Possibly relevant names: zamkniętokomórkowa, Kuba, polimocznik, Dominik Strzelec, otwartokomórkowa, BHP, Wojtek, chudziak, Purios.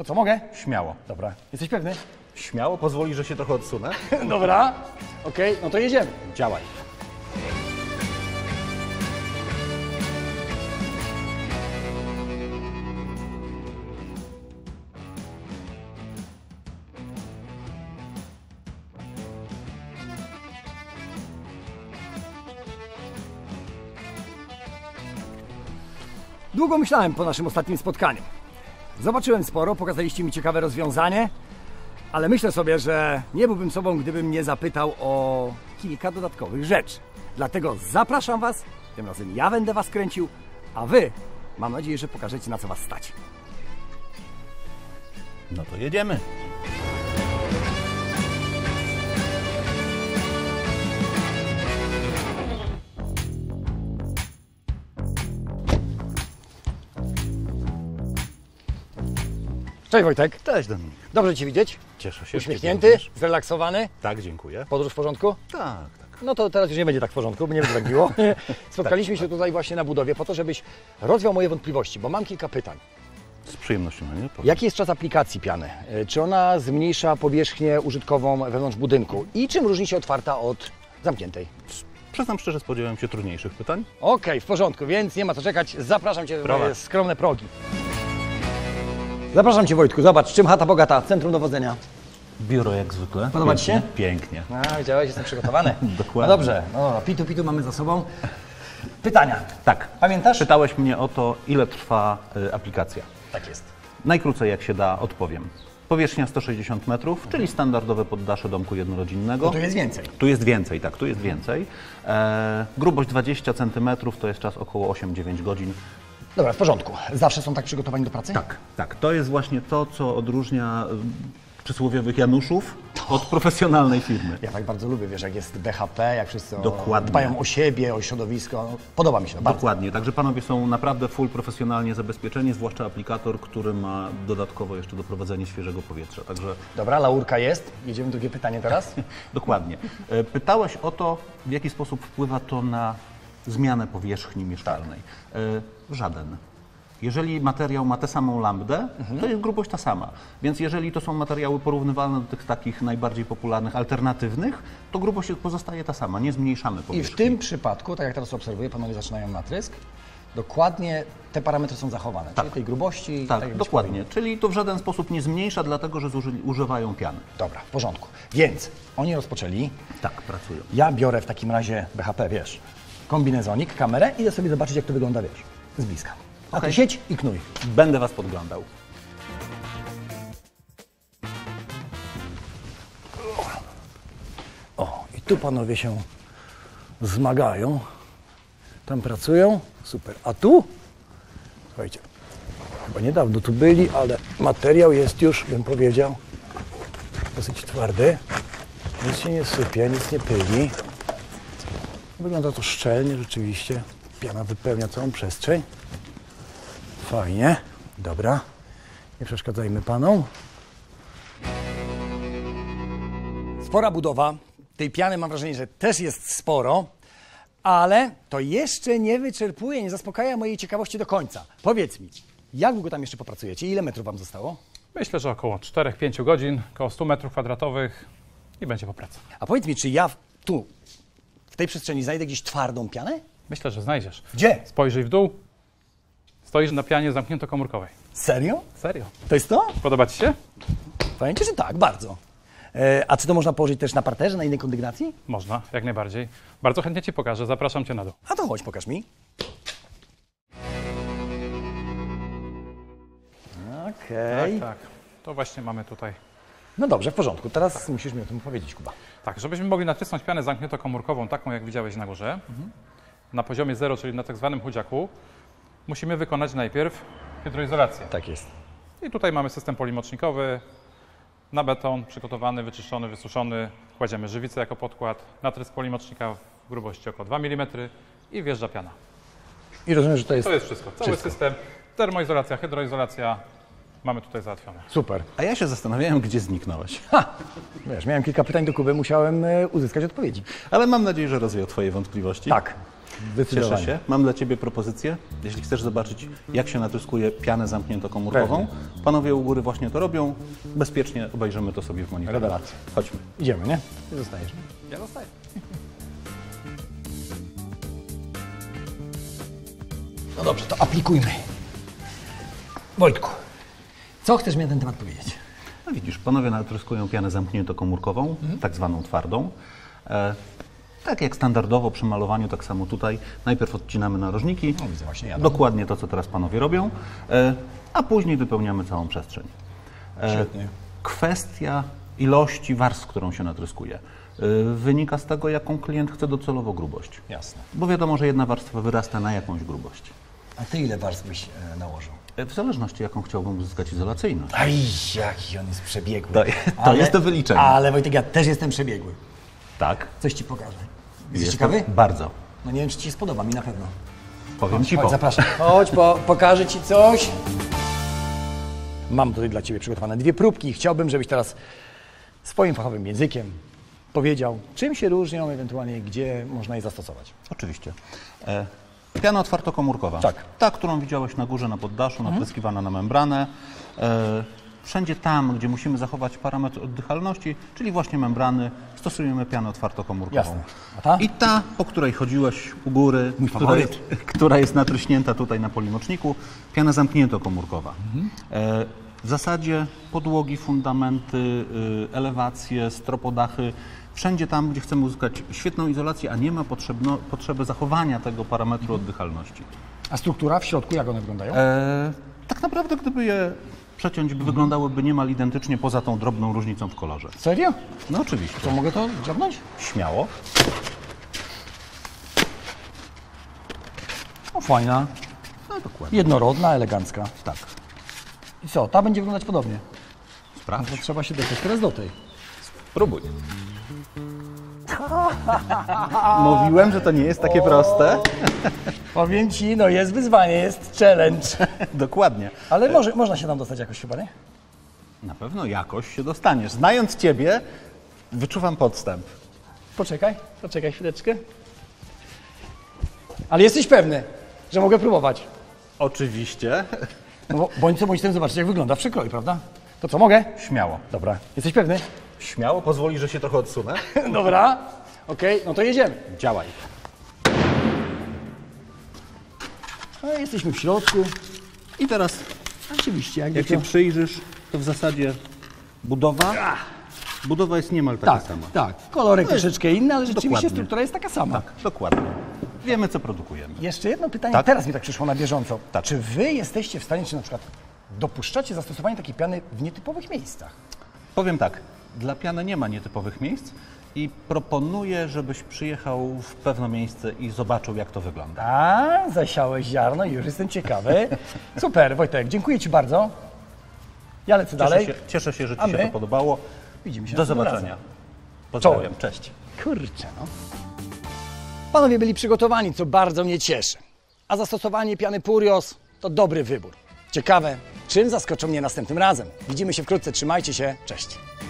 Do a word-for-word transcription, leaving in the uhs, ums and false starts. To co, mogę? Śmiało. Dobra. Jesteś pewny? Śmiało. Pozwoli, że się trochę odsunę. Dobra. Okej, okay, no to jedziemy. Działaj. Długo myślałem po naszym ostatnim spotkaniu. Zobaczyłem sporo, pokazaliście mi ciekawe rozwiązanie, ale myślę sobie, że nie byłbym sobą, gdybym nie zapytał o kilka dodatkowych rzeczy. Dlatego zapraszam Was, tym razem ja będę Was kręcił, a Wy, mam nadzieję, że pokażecie, na co Was stać. No to jedziemy. Cześć Wojtek. Cześć Dominik. Dobrze Cię widzieć. Cieszę się. Uśmiechnięty, zrelaksowany. Tak, dziękuję. Podróż w porządku? Tak, tak. No to teraz już nie będzie tak w porządku, bo nie będzie tak miło. Spotkaliśmy tak, się tak. tutaj właśnie na budowie po to, żebyś rozwiał moje wątpliwości, bo mam kilka pytań. Z przyjemnością, nie? Powiem. Jaki jest czas aplikacji piany? Czy ona zmniejsza powierzchnię użytkową wewnątrz budynku? I czym różni się otwarta od zamkniętej? Przyznam szczerze, spodziewałem się trudniejszych pytań. Okej, okay, w porządku, więc nie ma co czekać. Zapraszam Cię Brawa. w moje skromne progi. Zapraszam Cię Wojtku, zobacz, czym chata bogata, centrum dowodzenia. Biuro jak zwykle. Podoba Ci się? Pięknie. A, widziałeś, jestem przygotowany. Dokładnie. No dobrze, no, pitu pitu mamy za sobą. Pytania. Tak. Pamiętasz? Pytałeś mnie o to, ile trwa y, aplikacja. Tak jest. Najkrócej jak się da odpowiem. Powierzchnia sto sześćdziesiąt metrów, mhm. czyli standardowe poddasze domku jednorodzinnego. No tu jest więcej. Tu jest więcej, tak, tu jest mhm. więcej. E, grubość dwadzieścia centymetrów, to jest czas około osiem do dziewięciu godzin. Dobra, w porządku. Zawsze są tak przygotowani do pracy? Tak, tak. To jest właśnie to, co odróżnia przysłowiowych Januszów od profesjonalnej firmy. Ja tak bardzo lubię, wiesz, jak jest D H P, jak wszyscy Dokładnie. dbają o siebie, o środowisko. Podoba mi się to bardzo. Dokładnie. Także panowie są naprawdę full profesjonalnie zabezpieczeni, zwłaszcza aplikator, który ma dodatkowo jeszcze doprowadzenie świeżego powietrza. Także... Dobra, laurka jest. Jedziemy drugie pytanie teraz. Dokładnie. Pytałeś o to, w jaki sposób wpływa to na zmianę powierzchni mieszkalnej. Tak. Żaden. Jeżeli materiał ma tę samą lambdę, mhm. to jest grubość ta sama. Więc jeżeli to są materiały porównywalne do tych takich najbardziej popularnych, alternatywnych, to grubość pozostaje ta sama, nie zmniejszamy powierzchni. I w tym przypadku, tak jak teraz obserwuję, panowie zaczynają natrysk, dokładnie te parametry są zachowane, tak. czyli tej grubości. Tak, tak dokładnie, powinno. czyli to w żaden sposób nie zmniejsza, dlatego że zużyli, używają piany. Dobra, w porządku. Więc oni rozpoczęli. Tak, pracują. Ja biorę w takim razie B H P, wiesz, kombinezonik, kamerę i idę sobie zobaczyć, jak to wygląda, wiesz, z bliska. A okay. ty siedź i knuj. Będę Was podglądał. O, i tu panowie się zmagają. Tam pracują. Super. A tu? Słuchajcie, chyba niedawno tu byli, ale materiał jest już, bym powiedział, dosyć twardy. Nic się nie sypie, nic nie pyli. Wygląda to szczelnie, rzeczywiście. Piana wypełnia całą przestrzeń. Fajnie. Dobra. Nie przeszkadzajmy panom. Spora budowa. Tej piany mam wrażenie, że też jest sporo, ale to jeszcze nie wyczerpuje, nie zaspokaja mojej ciekawości do końca. Powiedz mi, jak długo tam jeszcze popracujecie? Ile metrów Wam zostało? Myślę, że około czterech do pięciu godzin, około stu metrów kwadratowych i będzie po pracy. A powiedz mi, czy ja tu, w tej przestrzeni znajdę gdzieś twardą pianę? Myślę, że znajdziesz. Gdzie? Spojrzyj w dół. Stoisz na pianie zamkniętokomórkowej. Serio? Serio. To jest to? Podoba Ci się? Powiem Ci, że tak, bardzo. E, a czy to można położyć też na parterze, na innej kondygnacji? Można, jak najbardziej. Bardzo chętnie Ci pokażę, zapraszam Cię na dół. A to chodź, pokaż mi. Okej. Tak, tak. To właśnie mamy tutaj. No dobrze, w porządku. Teraz tak. musisz mi o tym powiedzieć, Kuba. Tak, żebyśmy mogli nacisnąć pianę zamkniętokomórkową, taką jak widziałeś na górze, mhm. na poziomie zero, czyli na tak zwanym chudziaku, musimy wykonać najpierw hydroizolację. Tak jest. I tutaj mamy system polimocznikowy, na beton przygotowany, wyczyszczony, wysuszony. Kładziemy żywicę jako podkład, natrysk polimocznika w grubości około dwa milimetry i wjeżdża piana. I rozumiem, że to jest... To jest wszystko. Cały wszystko. system, termoizolacja, hydroizolacja, mamy tutaj załatwione. Super. A ja się zastanawiałem, gdzie zniknąłeś. Ha! Wiesz, miałem kilka pytań do Kuby, musiałem uzyskać odpowiedzi. Ale mam nadzieję, że rozwiał Twoje wątpliwości. Tak. Cieszę się. Mam dla Ciebie propozycję. Jeśli chcesz zobaczyć, jak się natryskuje pianę zamkniętokomórkową, panowie u góry właśnie to robią. Bezpiecznie obejrzymy to sobie w monitorze. Relacja. Chodźmy. Idziemy, nie? Ty zostajesz. Ja zostaję. No dobrze, to aplikujmy. Wojtku, co chcesz mi na ten temat powiedzieć? No widzisz, panowie natryskują pianę zamkniętokomórkową, mhm. tak zwaną twardą. E, tak jak standardowo przy malowaniu, tak samo tutaj. Najpierw odcinamy narożniki, no, widzę, właśnie jadą. Dokładnie to, co teraz panowie robią, e, a później wypełniamy całą przestrzeń. E, Świetnie. Kwestia ilości warstw, którą się natryskuje, wynika z tego, jaką klient chce docelowo grubość. Jasne. Bo wiadomo, że jedna warstwa wyrasta na jakąś grubość. A ty ile warstw byś e, nałożył? W zależności, jaką chciałbym uzyskać izolacyjność. Aj, jaki on jest przebiegły. To, to ale, jest to wyliczenie. Ale Wojtek, ja też jestem przebiegły. Tak. Coś ci pokażę. Jesteś jest ciekawy? Bardzo. No nie wiem, czy ci się spodoba, mi na pewno. Powiem chodź, ci chodź, po. Zapraszam. Chodź, po, pokażę ci coś. Mam tutaj dla ciebie przygotowane dwie próbki i chciałbym, żebyś teraz swoim fachowym językiem powiedział, czym się różnią, ewentualnie gdzie można je zastosować. Oczywiście. E, piana otwartokomórkowa. Tak. Ta, którą widziałeś na górze, na poddaszu, natryskiwana mhm. na membranę. E, wszędzie tam, gdzie musimy zachować parametr oddychalności, czyli właśnie membrany, stosujemy pianę otwartokomórkową. Jasne. A ta? I ta, po której chodziłeś u góry, która jest, która jest natryśnięta tutaj na polimoczniku, piana zamkniętokomórkowa. Mhm. E, W zasadzie podłogi, fundamenty, elewacje, stropodachy, wszędzie tam, gdzie chcemy uzyskać świetną izolację, a nie ma potrzebno, potrzeby zachowania tego parametru oddychalności. A struktura w środku, jak one wyglądają? E, tak naprawdę, gdyby je przeciąć, by wyglądałyby niemal identycznie, poza tą drobną różnicą w kolorze. Serio? No oczywiście. To mogę to dziabnąć? Śmiało. No fajna, no, dokładnie. Jednorodna, elegancka. Tak. I co? Ta będzie wyglądać podobnie. Sprawdź. No to trzeba się dostać teraz do tej. Spróbuj. Mówiłem, że to nie jest takie o, proste. Powiem ci, no jest wyzwanie, jest challenge. Dokładnie. Ale może, można się tam dostać jakoś chyba, nie? Na pewno jakoś się dostaniesz. Znając ciebie, wyczuwam podstęp. Poczekaj, poczekaj chwileczkę. Ale jesteś pewny, że mogę próbować? Oczywiście. No bo bądź co, bądź ten, zobaczyć, jak wygląda w przekroju, prawda? To co, mogę? Śmiało. Dobra. Jesteś pewny? Śmiało. Pozwoli, że się trochę odsunę. Dobra. Okej, okay, no to jedziemy. Działaj. A jesteśmy w środku. I teraz, oczywiście, jak, jak to... się przyjrzysz, to w zasadzie budowa budowa jest niemal taka tak, sama. Tak, kolorek no troszeczkę inny, ale rzeczywiście dokładnie. Struktura jest taka sama. Tak, dokładnie. Wiemy, co produkujemy. Jeszcze jedno pytanie, tak? Teraz mi tak przyszło na bieżąco. Tak. Czy wy jesteście w stanie, czy na przykład dopuszczacie zastosowanie takiej piany w nietypowych miejscach? Powiem tak, dla piany nie ma nietypowych miejsc i proponuję, żebyś przyjechał w pewne miejsce i zobaczył, jak to wygląda. A, zasiałeś ziarno, już jestem ciekawy. Super, Wojtek, dziękuję ci bardzo. Ja lecę cieszę dalej. Się, cieszę się, że ci się to podobało. Widzimy się. Do zobaczenia. Pozdrawiam, czołem. Cześć. Kurczę, no. Panowie byli przygotowani, co bardzo mnie cieszy. A zastosowanie piany Purios to dobry wybór. Ciekawe, czym zaskoczą mnie następnym razem. Widzimy się wkrótce, trzymajcie się, cześć.